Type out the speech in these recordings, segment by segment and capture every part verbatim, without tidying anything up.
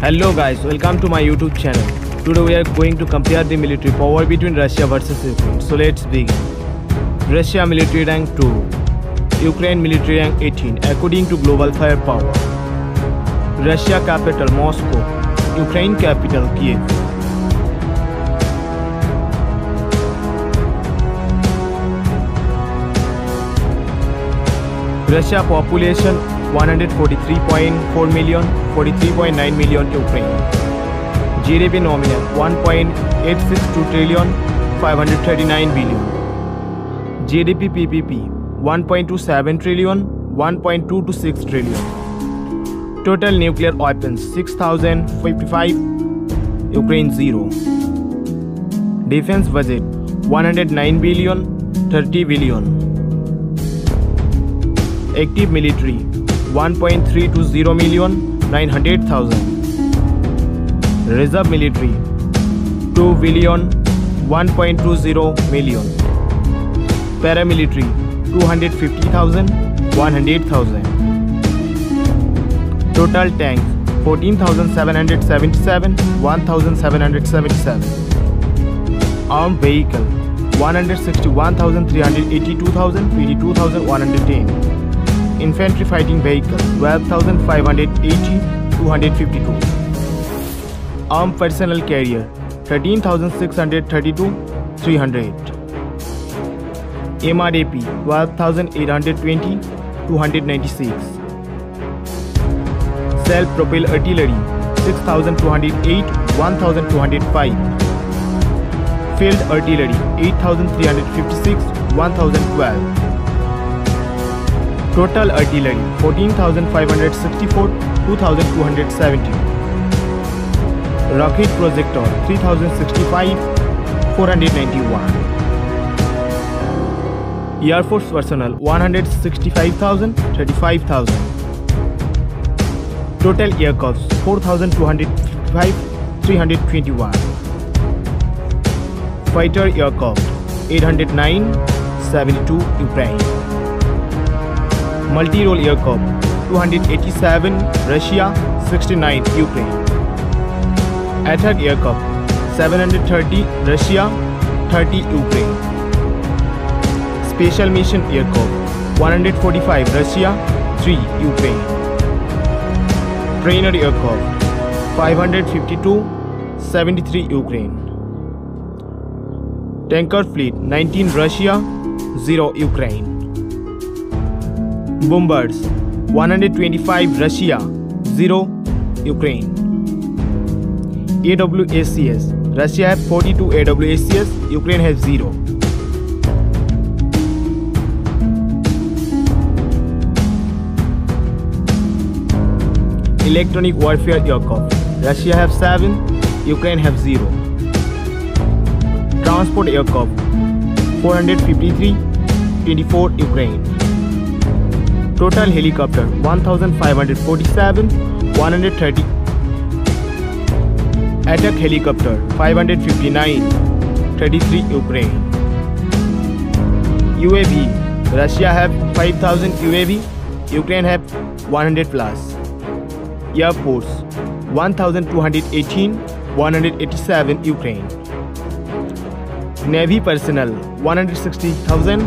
Hello guys, welcome to my YouTube channel. Today we are going to compare the military power between Russia versus Ukraine. So let's begin. Russia military rank two, Ukraine military rank eighteen according to Global Firepower. Russia capital Moscow, Ukraine capital Kiev. Russia population one hundred forty-three point four million, forty-three point nine million Ukraine. G D P nominal one point eight six two trillion, five hundred thirty-nine billion. G D P P P P one point two seven trillion, one point two two six trillion. Total nuclear weapons six thousand fifty-five, Ukraine zero. Defense budget one hundred nine billion, thirty billion. Active military one point three two zero million, nine hundred thousand. Reserve military two billion, one point two zero million. Paramilitary two hundred fifty thousand, one hundred thousand. Total tanks fourteen thousand seven hundred seventy-seven, one thousand seven hundred seventy-seven. Armed vehicle one hundred sixty-one thousand three hundred eighty-two, eighty-two thousand one hundred ten. Infantry fighting vehicle twelve thousand five hundred eighty, two hundred fifty-two. Armed personnel carrier thirteen thousand six hundred thirty-two, three hundred. M R A P twelve thousand eight hundred twenty, two hundred ninety-six. Self-propelled artillery six thousand two hundred eight, one thousand two hundred five. Field artillery eight thousand three hundred fifty-six, one thousand twelve. Total artillery fourteen thousand five hundred sixty-four, two thousand two hundred seventy. Rocket projector three thousand sixty-five, four hundred ninety-one. Air Force personnel one hundred sixty-five thousand, thirty-five thousand. Total aircrafts four thousand two hundred fifty-five, three hundred twenty-one. Fighter aircraft eight hundred nine, seventy-two Ukraine. Multi-role aircraft two hundred eighty-seven, Russia, sixty-nine, Ukraine. Attack aircraft seven hundred thirty, Russia, thirty, Ukraine. Special mission aircraft one hundred forty-five, Russia, three, Ukraine. Trainer aircraft five hundred fifty-two, seventy-three, Ukraine. Tanker fleet nineteen, Russia, zero, Ukraine. Bombers one hundred twenty-five, Russia, zero, Ukraine. A W A C S Russia have forty-two A W A C S, Ukraine has zero. Electronic warfare aircraft Russia have seven, Ukraine have zero. Transport aircraft four hundred fifty-three, twenty-four, Ukraine. Total helicopter one thousand five hundred forty-seven, one hundred thirty. Attack helicopter five hundred fifty-nine, thirty-three, Ukraine. U A V Russia have five thousand U A V, Ukraine have one hundred plus. Airports one thousand two hundred eighteen, one hundred eighty-seven, Ukraine. Navy personnel one hundred sixty thousand,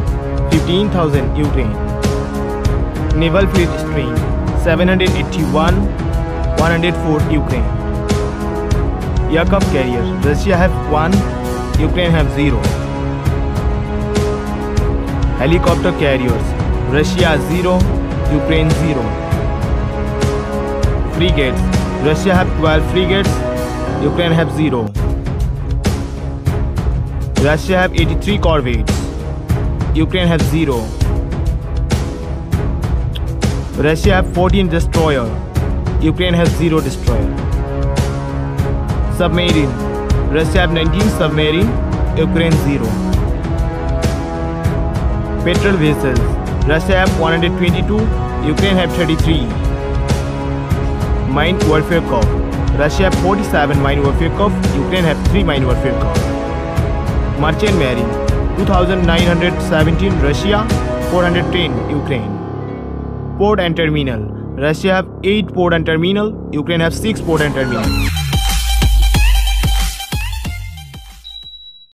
fifteen thousand, Ukraine. Naval fleet stream seven hundred eighty-one, one hundred four, Ukraine. Yakov carrier Russia have one, Ukraine have zero. Helicopter carriers Russia zero, Ukraine zero. Frigates Russia have twelve frigates, Ukraine have zero. Russia have eighty-three corvettes, Ukraine have zero. Russia have fourteen destroyer, Ukraine has zero destroyer. Submarine Russia have nineteen submarine, Ukraine zero. Petrol vessels Russia have one hundred twenty-two, Ukraine have thirty-three. Mine warfare corps Russia have forty-seven mine warfare corps, Ukraine have three mine warfare corps. Merchant marine two thousand nine hundred seventeen, Russia, four hundred ten, Ukraine. Port and terminal Russia have eight port and terminal, Ukraine have six port and terminal.